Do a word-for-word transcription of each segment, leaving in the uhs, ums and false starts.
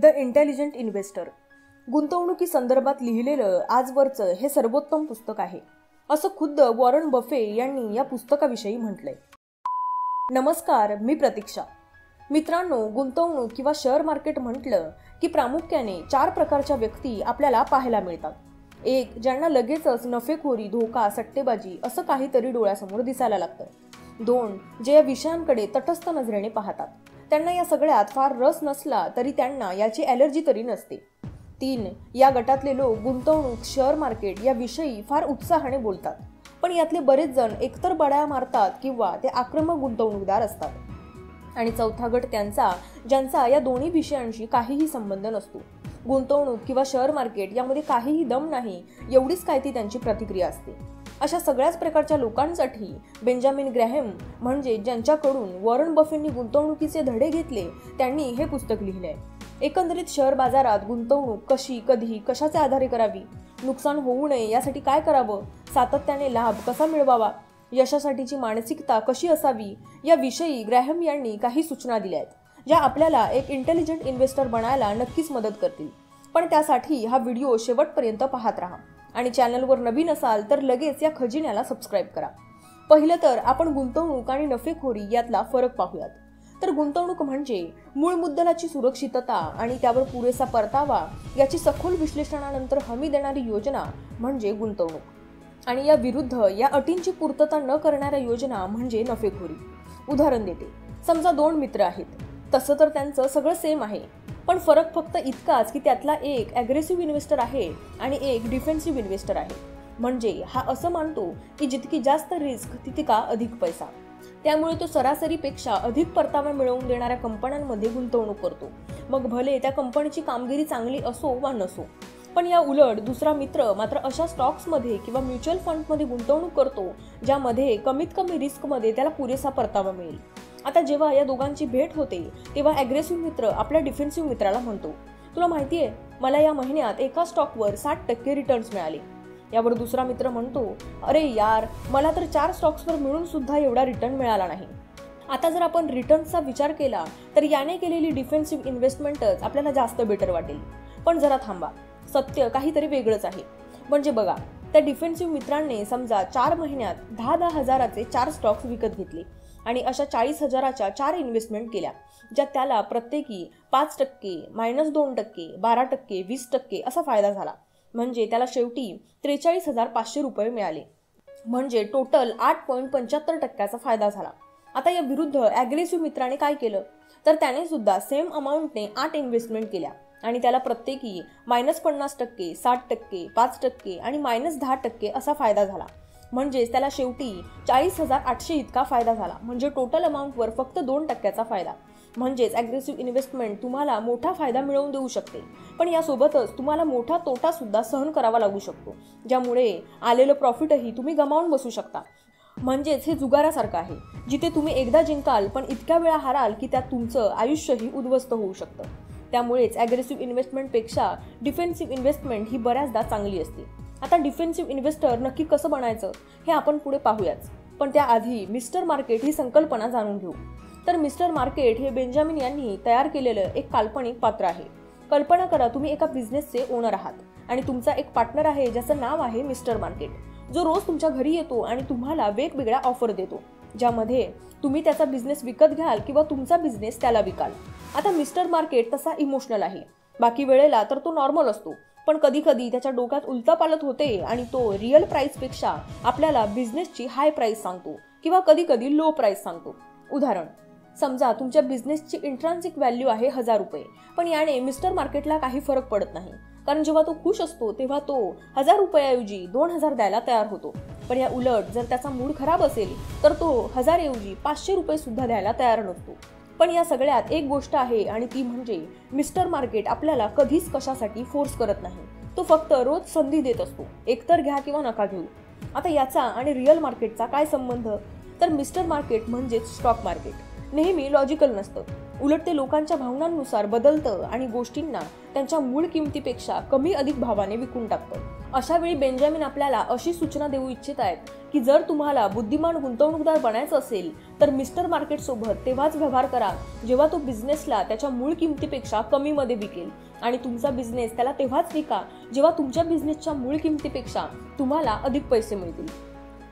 The intelligent investor गुंतवणुकी संदर्भात लिहिलेलं आजवरचं हे सर्वोत्तम पुस्तक आहे, असं खुद्द वॉरन बफे यांनी या पुस्तकाविषयी म्हटलंय. नमस्कार, मी प्रतीक्षा. मित्रांनो, गुंतवणूक किंवा शेअर मार्केट म्हटलं की प्रामुख्याने चार प्रकारच्या व्यक्ती आपल्याला पाहायला मिळतात. एक, ज्यांना लगेचच नफेखोरी, धोका, सट्टेबाजी असं काहीतरी डोळ्यासमोर दिसायला लागतं. दोन, जे या विषयांकडे तटस्थ नजरेने पाहतात, त्यांना या सगळ्यात फार रस नसला तरी त्यांना याची ॲलर्जी तरी नसते. तीन, या गटातले लोक गुंतवणूक, शेअर मार्केट याविषयी फार उत्साहाने बोलतात, पण यातले बरेच जण एकतर बडाया मारतात किंवा ते आक्रमक गुंतवणूकदार असतात. आणि चौथा गट त्यांचा, ज्यांचा या दोन्ही विषयांशी काहीही संबंध नसतो. गुंतवणूक किंवा शेअर मार्केट यामध्ये काहीही दम नाही, एवढीच काय ती त्यांची प्रतिक्रिया असते. अशा सगळ्याच प्रकारच्या लोकांसाठी बेंजामिन ग्रॅहम, म्हणजे ज्यांच्याकडून वॉरन बफेटनी गुंतवणुकीचे धडे घेतले, त्यांनी हे पुस्तक लिहिले. एकंदरीत शेअर बाजारात गुंतवणूक कशी, कधी, कशाच्या आधारे करावी, नुकसान होऊ नये यासाठी काय करावं, सातत्याने लाभ कसा मिळवावा, यशासाठीची मानसिकता कशी असावी, याविषयी ग्रॅहम यांनी काही सूचना दिल्या आहेत, ज्या आपल्याला एक इंटेलिजंट इन्व्हेस्टर बनायला नक्कीच मदत करतील. पण त्यासाठी हा व्हिडिओ शेवटपर्यंत पाहत राहा आणि चॅनलवर नवीन असाल तर लगेच या खजिन्याला सबस्क्राईब करा. पहिलं तर आपण गुंतवणूक आणि नफेखोरी यातला फरक पाहूयात. तर गुंतवणूक म्हणजे मूळ मुद्दलाची सुरक्षितता आणि त्यावर पुरेसा परतावा याची सखोल विश्लेषणानंतर हमी देणारी योजना म्हणजे गुंतवणूक, आणि या विरुद्ध या अटींची पूर्तता न करणाऱ्या योजना म्हणजे नफेखोरी. उदाहरण देते. समजा दोन मित्र आहेत. तसं तर त्यांचं सगळं सेम आहे, पण फरक फक्त इतकाच की त्यातला एक ॲग्रेसिव्ह इन्व्हेस्टर आहे आणि एक डिफेन्सिव्ह इन्व्हेस्टर आहे. म्हणजे हा असं मानतो की जितकी जास्त रिस्क तितका अधिक पैसा, त्यामुळे तो सरासरीपेक्षा अधिक परतावा मिळवून देणाऱ्या कंपन्यांमध्ये गुंतवणूक करतो, मग भले त्या कंपनीची कामगिरी चांगली असो वा नसो. पण या उलट दुसरा मित्र मात्र अशा स्टॉक्समध्ये किंवा म्युच्युअल फंडमध्ये गुंतवणूक करतो ज्यामध्ये कमीत कमी रिस्कमध्ये त्याला पुरेसा परतावा मिळेल. आता जेव्हा या दोघांची भेट होते तेव्हा ॲग्रेसिव्ह मित्र आपल्या डिफेन्सिव्ह मित्राला म्हणतो, तुला माहिती आहे, मला या महिन्यात एका स्टॉकवर साठ टक्के रिटर्न्स मिळाले. यावर दुसरा मित्र म्हणतो, अरे यार, मला तर चार स्टॉक्सवर मिळून सुद्धा एवढा रिटर्न मिळाला नाही. आता जर आपण रिटर्न्सचा विचार केला तर याने केलेली डिफेन्सिव्ह इन्व्हेस्टमेंटच आपल्याला जास्त बेटर वाटेल. पण जरा थांबा, सत्य काहीतरी वेगळंच आहे. म्हणजे बघा, त्या डिफेन्सिव्ह मित्राने समजा चार महिन्यात दहा दहा हजाराचे चार स्टॉक्स विकत घेतले आणि अशा चाळीस हजाराच्या चार इन्व्हेस्टमेंट केल्या, ज्यात त्याला प्रत्येकी पाच टक्के, मायनस दोन टक्के, बारा टक्के, वीस टक्के असा फायदा झाला. म्हणजे त्याला शेवटी त्रेचाळीस हजार पाचशे रुपये मिळाले. म्हणजे टोटल आठ पॉईंट पंच्याहत्तर टक्क्याचा फायदा झाला. आता या विरुद्ध ॲग्रेसिव्ह मित्राने काय केलं, तर त्याने सुद्धा सेम अमाऊंटने आठ इन्व्हेस्टमेंट केल्या आणि त्याला प्रत्येकी मायनस पन्नास टक्के, साठ टक्के, पाच टक्के आणि मायनस दहा टक्के असा फायदा झाला. म्हणजेच त्याला शेवटी चाळीस हजार आठशे इतका फायदा झाला. म्हणजे टोटल अमाऊंटवर फक्त दोन टक्क्याचा फायदा. म्हणजेच ॲग्रेसिव्ह इन्व्हेस्टमेंट तुम्हाला मोठा फायदा मिळवून देऊ शकते, पण यासोबतच तुम्हाला मोठा तोटासुद्धा सहन करावा लागू शकतो, ज्यामुळे आलेलं प्रॉफिटही तुम्ही गमावून बसू शकता. म्हणजेच हे जुगारासारखं आहे, जिथे तुम्ही एकदा जिंकाल पण इतक्या वेळा हाराल की त्यात तुमचं आयुष्यही उद्ध्वस्त होऊ शकतं. त्यामुळेच ॲग्रेसिव्ह इन्व्हेस्टमेंटपेक्षा डिफेन्सिव्ह इन्व्हेस्टमेंट ही बऱ्याचदा चांगली असते. आता डिफेन्सिव्ह इन्व्हेस्टर नक्की कसं बनायचं हे आपण पुढे पाहूयाच, पण त्याआधी मिस्टर मार्केट ही संकल्पना जाणून घेऊ. तर मिस्टर मार्केट हे बेंजामिन यांनी तयार केलेलं एक काल्पनिक पात्र आहे. कल्पना करा, तुम्ही एका बिझनेसचे ओनर आहात आणि तुमचा एक पार्टनर आहे ज्याचं नाव आहे मिस्टर मार्केट, जो रोज तुमच्या घरी येतो आणि तुम्हाला वेगवेगळ्या ऑफर देतो, ज्यामध्ये तुम्ही त्याचा बिझनेस विकत घ्याल किंवा तुमचा बिझनेस त्याला विकाल. आता मिस्टर मार्केट तसा इमोशनल आहे, बाकी वेळेला तर तो नॉर्मल असतो, पण कधीकधी त्याच्या डोक्यात उलथापालथ होते आणि तो रिअल प्राईसपेक्षा आपल्याला बिझनेसची हाय प्राईस सांगतो किंवा कधीकधी लो प्राईस सांगतो. उदाहरण, समजा तुमच्या बिझनेसची इंट्रान्सिक व्हॅल्यू आहे हजार रुपये, पण याने मिस्टर मार्केटला काही फरक पडत नाही, कारण जेव्हा तो खुश असतो तेव्हा तो हजार रुपयाऐवजी दोन हजार द्यायला तयार होतो. पण या उलट जर त्याचा मूड खराब असेल तर तो हजार ऐवजी पाचशे रुपये सुद्धा द्यायला तयार नसतो. पण या सगळ्यात एक गोष्ट आहे आणि ती म्हणजे मिस्टर मार्केट आपल्याला कधीच कशासाठी फोर्स करत नाही, तो फक्त रोज संधी देत असतो, एकतर घ्या किंवा नका घेऊ. आता याचा आणि रिअल मार्केटचा काय संबंध, तर मिस्टर मार्केट म्हणजेच स्टॉक मार्केट नेहमी लॉजिकल नसतं. उलट ते लोकांच्या भावनांनुसार बदलतं आणि गोष्टींना त्यांच्या मूळ किमतीपेक्षा कमी अधिक भावाने विकून टाकतं। अशा वेळी बेंजामिन आपल्याला अशी सूचना देऊ इच्छित आहेत की जर तुम्हाला बुद्धिमान गुंतवणूकदार बनायचं असेल तर मिस्टर मार्केट सोबत तेव्हाच व्यवहार करा जेव्हा तो बिझनेसला त्याच्या मूळ किमतीपेक्षा कमी मध्ये विकेल आणि तुमचा बिझनेस त्याला तेव्हाच विका जेव्हा तुमच्या बिझनेसच्या मूळ किमतीपेक्षा तुम्हाला अधिक पैसे मिळतील।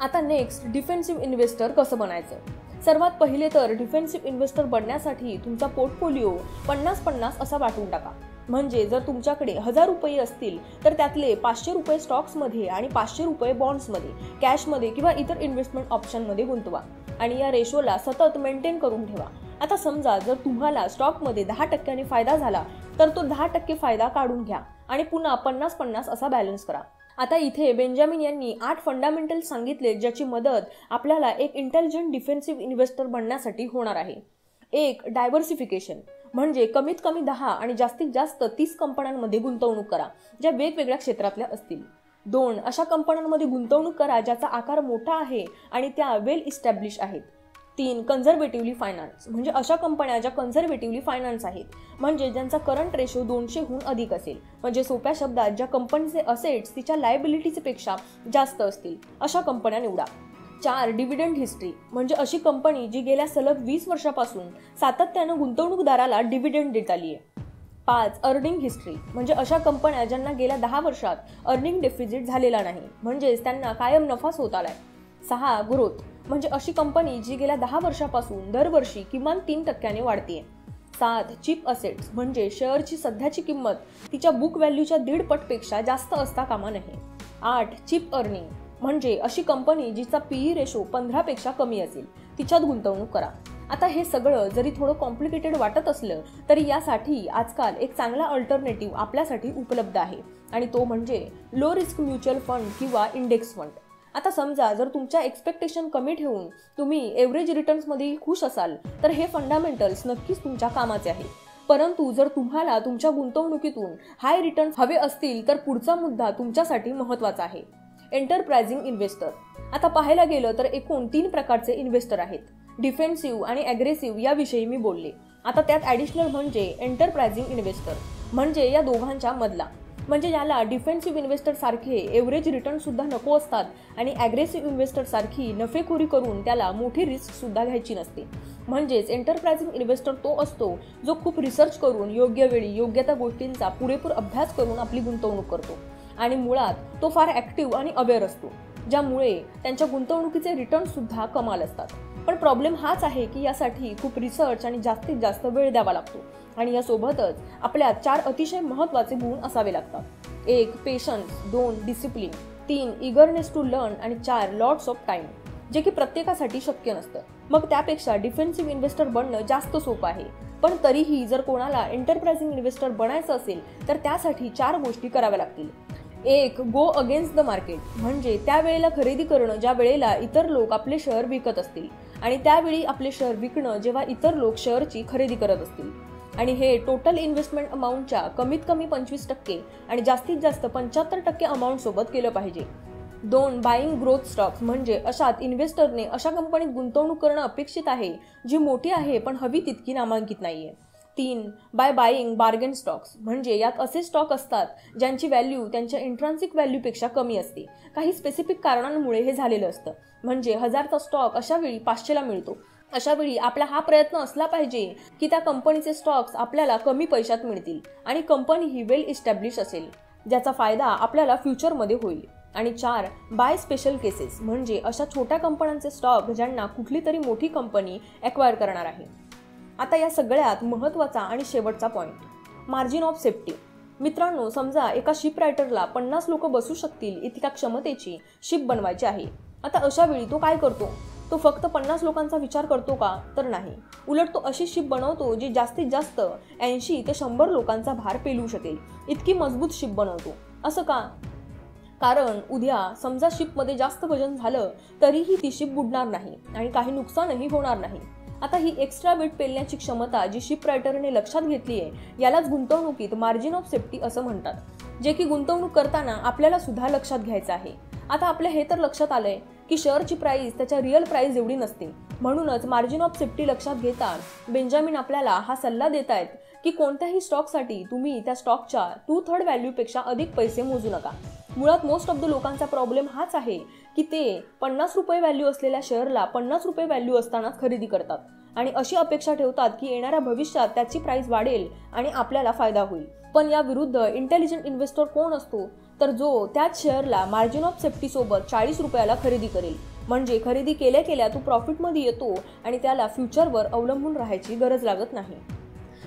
आता नेक्स्ट, डिफेन्सिव्ह इन्व्हेस्टर कसं बनायचं। सर्वात पहिले तर डिफेन्सिव इन्व्हेस्टर बनण्यासाठी तुमचा पोर्टफोलिओ पन्नास पन्नास असा वाटून टाका। म्हणजे जर तुमच्याकडे हजार रुपये असतील तर त्यातले पाचशे रुपये स्टॉक्समध्ये आणि पाचशे रुपये बॉन्ड्समध्ये, कॅशमध्ये किंवा इतर इन्व्हेस्टमेंट ऑप्शनमध्ये गुंतवा आणि या रेशोला सतत मेंटेन करून ठेवा। आता समजा जर तुम्हाला स्टॉकमध्ये दहा टक्क्यांनी फायदा झाला तर तो दहा टक्के फायदा काढून घ्या आणि पुन्हा पन्नास पन्नास असा बॅलन्स करा। आता इथे बेंजामिन यांनी आठ फंडामेंटल्स सांगितले ज्याची मदत आपल्याला एक इंटेलिजंट डिफेन्सिव्ह इन्व्हेस्टर बनण्यासाठी होणार आहे। एक, डायव्हर्सिफिकेशन, म्हणजे कमीत कमी दहा आणि जास्तीत जास्त तीस कंपन्यांमध्ये गुंतवणूक करा ज्या वेगवेगळ्या क्षेत्रातल्या असतील। दोन, अशा कंपन्यांमध्ये गुंतवणूक करा ज्याचा आकार मोठा आहे आणि त्या वेल इस्टॅब्लिश आहेत। तीन, कन्झर्वेटिव्हली फायनान्स, म्हणजे अशा कंपन्या ज्या कन्झर्वेटिव्हली फायनान्स आहेत, म्हणजे ज्यांचा करंट रेशो दोनशेहून अधिक असेल, म्हणजे सोप्या शब्दात ज्या कंपनीचे असेट्स तिच्या लायबिलिटीजपेक्षा जास्त असतील अशा कंपन्या निवडा। चार, डिव्हिडंड हिस्ट्री, म्हणजे अशी कंपनी जी गेल्या सलग वीस वर्षापासून सातत्यानं गुंतवणूकदाराला डिव्हिडंड देत आली आहे। पाच, अर्निंग हिस्ट्री, म्हणजे अशा कंपन्या ज्यांना गेल्या दहा वर्षात अर्निंग डेफिसिट झालेला नाही, म्हणजेच त्यांना कायम नफाच होत आलाय। सहा, ग्रोथ, म्हणजे अशी कंपनी जी गेल्या दहा वर्षापासून दरवर्षी किमान तीन टक्क्याने वाढते। सात, चीप असेट्स, म्हणजे शेअरची सध्याची किंमत तिच्या बुक व्हॅल्यूच्या दीड पटपेक्षा जास्त असता कामा नये। आठ, चीप अर्निंग, म्हणजे अशी कंपनी जिचा पीई रेशो पंधरापेक्षा कमी असेल तिच्यात गुंतवणूक करा। आता हे सगळं जरी थोडं कॉम्प्लिकेटेड वाटत असलं तरी यासाठी आजकाल एक चांगला अल्टरनेटिव्ह आपल्यासाठी उपलब्ध आहे आणि तो म्हणजे लो रिस्क म्युच्युअल फंड किंवा इंडेक्स फंड। आता समजा जर तुमच्या एक्सपेक्टेशन कमी ठेवून तुम्ही एव्हरेज रिटर्न्समध्ये खुश असाल तर हे फंडामेंटल्स नक्कीच तुमच्या कामाचे आहेत, परंतु जर तुम्हाला तुमच्या गुंतवणुकीतून हाय रिटर्न्स हवे असतील तर पुढचा मुद्दा तुमच्यासाठी महत्त्वाचा आहे, एंटरप्राइजिंग इन्व्हेस्टर। आता पाहायला गेलं तर एकूण तीन प्रकारचे इन्व्हेस्टर आहेत, डिफेन्सिव्ह आणि ॲग्रेसिव्ह याविषयी मी बोलले। आता त्यात ॲडिशनल म्हणजे एंटरप्राइजिंग इन्व्हेस्टर, म्हणजे या दोघांच्या मधला, म्हणजे याला डिफेन्सिव्ह इन्व्हेस्टरसारखे एव्हरेज रिटर्नसुद्धा नको असतात आणि ॲग्रेसिव्ह इन्व्हेस्टरसारखी नफेखोरी करून त्याला मोठी रिस्कसुद्धा घ्यायची नसते। म्हणजेच एंटरप्राइजिंग इन्व्हेस्टर तो असतो जो खूप रिसर्च करून योग्य वेळी योग्य त्या गोष्टींचा पुरेपूर अभ्यास करून आपली गुंतवणूक करतो आणि मुळात तो फार ॲक्टिव्ह आणि अवेअर असतो, ज्यामुळे त्यांच्या गुंतवणुकीचे रिटर्नसुद्धा कमाल असतात। पण प्रॉब्लेम हाच आहे की यासाठी खूप रिसर्च आणि जास्तीत जास्त वेळ द्यावा लागतो आणि यासोबतच आपल्या चार अतिशय महत्त्वाचे गुण असावे लागतात। एक, पेशन्स, दोन, डिसिप्लिन, तीन, इगरनेस टू लर्न आणि चार, लॉट्स ऑफ टाईम, जे की प्रत्येकासाठी शक्य नसतं। मग त्यापेक्षा डिफेन्सिव्ह इन्व्हेस्टर बनणं जास्त सोपं आहे, पण तरीही जर कोणाला एंटरप्राइजिंग इन्व्हेस्टर बनायचं असेल तर त्यासाठी चार गोष्टी कराव्या लागतील। एक, गो अगेन्स्ट द मार्केट, म्हणजे त्यावेळेला खरेदी करणं ज्या वेळेला इतर लोक आपले शेअर विकत असतील आणि त्यावेळी आपले शेअर विकणं जेव्हा इतर लोक शेअरची खरेदी करत असतील, आणि हे टोटल इन्व्हेस्टमेंट अमाऊंटच्या कमीत कमी पंचवीस टक्के आणि जास्तीत जास्त पंच्याहत्तर टक्के अमाऊंटसोबत केलं पाहिजे। दोन, बाईंग ग्रोथ स्टॉक्स, म्हणजे अशात इन्व्हेस्टरने अशा कंपनीत गुंतवणूक करणं अपेक्षित आहे जी मोठी आहे पण हवी तितकी नामांकित नाही आहे। तीन, बाय बाईंग बार्गेन स्टॉक्स, म्हणजे यात असे स्टॉक असतात ज्यांची व्हॅल्यू त्यांच्या इंट्रान्सिक व्हॅल्यूपेक्षा कमी असते, काही स्पेसिफिक कारणांमुळे हे झालेलं असतं, म्हणजे हजारचा स्टॉक अशा वेळी पाचशेला मिळतो। अशा वेळी आपला हा प्रयत्न असला पाहिजे की त्या कंपनीचे स्टॉक्स आपल्याला कमी पैशात मिळतील आणि कंपनी ही वेल इस्टॅब्लिश असेल ज्याचा फायदा आपल्याला फ्युचरमध्ये होईल। आणि चार, बाय स्पेशल केसेस, म्हणजे अशा छोट्या कंपन्यांचे स्टॉक ज्यांना कुठली तरी मोठी कंपनी ॲक्वायर करणार आहे। आता या सगळ्यात महत्त्वाचा आणि शेवटचा पॉईंट, मार्जिन ऑफ सेफ्टी। मित्रांनो, समजा एका शिप रायटरला पन्नास लोक बसू शकतील इतक्या क्षमतेची शिप बनवायची आहे। आता अशा वेळी तो काय करतो? तो फक्त पन्नास लोकांचा विचार करतो का? तर नाही, उलट तो अशी शिप बनवतो जी जास्तीत जास्त ऐंशी ते शंभर लोकांचा भार पेलू शकेल इतकी मजबूत शिप बनवतो। असं का? कारण उद्या समजा शिपमध्ये जास्त वजन झालं तरीही ती शिप बुडणार नाही आणि काही नुकसानही होणार नाही। आता ही एक्स्ट्रा वेट पेलण्याची क्षमता जी शिप रायटरने लक्षात घेतली आहे यालाच गुंतवणुकीत मार्जिन ऑफ सेफ्टी असं म्हणतात, जे की गुंतवणूक करताना आपल्याला सुद्धा लक्षात घ्यायचं आहे। आता आपल्या हे तर लक्षात आलंय की शेअरची प्राइस त्याच्या रिअल प्राइस एवढी नसते। म्हणूनच मार्जिन ऑफ सेफ्टी लक्षात घेता बेंजामिन आपल्याला हा सल्ला देतात की कोणत्याही स्टॉकसाठी तुम्ही त्या स्टॉकच्या टू थर्ड व्हॅल्यूपेक्षा अधिक पैसे मोजू नका। मुळात मोस्ट ऑफ द लोकांचा प्रॉब्लेम हाच आहे की ते पन्नास रुपये व्हॅल्यू असलेल्या शेअरला पन्नास रुपये व्हॅल्यू असताना खरेदी करतात आणि अशी अपेक्षा ठेवतात की येणाऱ्या भविष्यात त्याची प्राइस वाढेल आणि आपल्याला फायदा होईल। पण या विरुद्ध इंटेलिजंट इन्व्हेस्टर कोण असतो, तर जो त्याच शेअरला मार्जिन ऑफ सेफ्टी सोबत चाळीस रुपयाला खरेदी करेल। म्हणजे खरेदी केल्या केल्या तो प्रॉफिटमध्ये येतो आणि त्याला फ्युचरवर अवलंबून राहायची गरज लागत नाही।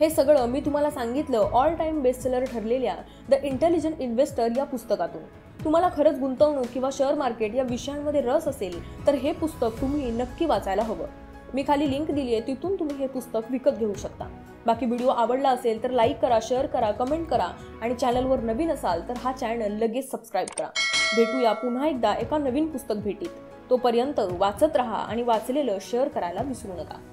हे सगळं मी तुम्हाला सांगितलं ऑल टाइम बेस्टसेलर ठरलेल्या द इंटेलिजंट इन्व्हेस्टर या पुस्तकातून। तुम्हाला खरंच गुंतवणूक किंवा शेअर मार्केट या विषयांमध्ये रस असेल तर हे पुस्तक तुम्ही नक्की वाचायला हवं। मी खाली लिंक दिली आहे, तिथून तुम्ही हे पुस्तक विकत घेऊ शकता। बाकी व्हिडिओ आवडला असेल तर लाईक करा, शेअर करा, कमेंट करा आणि चॅनलवर नवीन असाल तर हा चॅनल लगेच सबस्क्राईब करा। भेटूया पुन्हा एकदा एका नवीन पुस्तक भेटीत। तोपर्यंत वाचत रहा आणि वाचलेलं शेअर करायला विसरू नका।